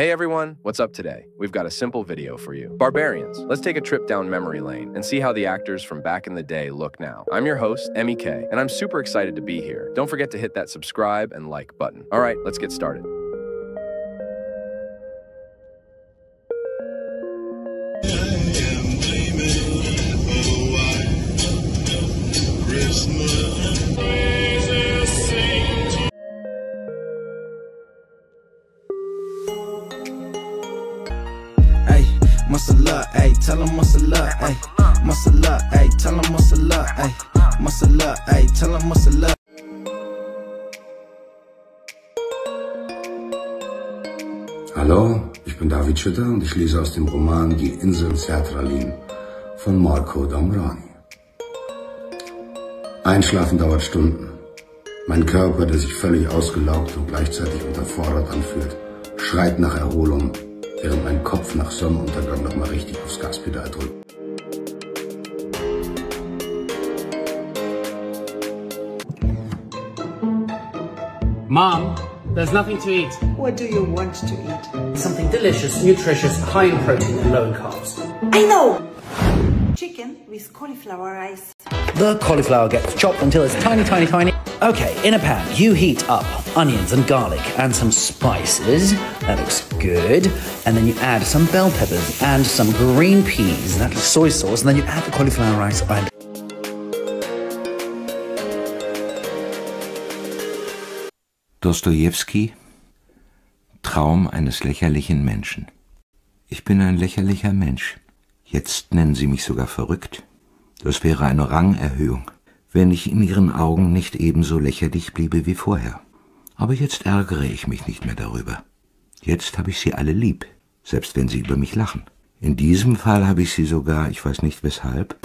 Hey everyone, what's up today? We've got a simple video for you. Barbarians. Let's take a trip down memory lane and see how the actors from back in the day look now. I'm your host, Emmy Kay, and I'm super excited to be here. Don't forget to hit that subscribe and like button. All right, let's get started. Muscle up, ayy, tell him muscle up, ayy. Muscle up, ayy, tell him muscle up, ayy. Muscle up, ayy, tell him muscle up. Hallo, ich bin David Schütter und ich lese aus dem Roman Die Insel Zertralin von Marco Damrani. Einschlafen dauert Stunden. Mein Körper, der sich völlig ausgelaugt und gleichzeitig unterfordert anfühlt, schreit nach Erholung, während mein Kopf nach Sonnenuntergang nochmal richtig aufs Gaspedal drückt. Mom, there's nothing to eat. What do you want to eat? Something delicious, nutritious, high in protein and low in carbs. I know! Chicken with cauliflower rice. The cauliflower gets chopped until it's tiny, tiny, tiny. Okay, in a pan, you heat up onions and garlic and some spices. That looks good. And then you add some bell peppers and some green peas and that soy sauce. And then you add the cauliflower rice and... Dostojewski, Traum eines lächerlichen Menschen. Ich bin ein lächerlicher Mensch. Jetzt nennen Sie mich sogar verrückt. Das wäre eine Rangerhöhung, wenn ich in Ihren Augen nicht ebenso lächerlich bliebe wie vorher. Aber jetzt ärgere ich mich nicht mehr darüber. Jetzt habe ich Sie alle lieb, selbst wenn Sie über mich lachen. In diesem Fall habe ich Sie sogar, ich weiß nicht weshalb...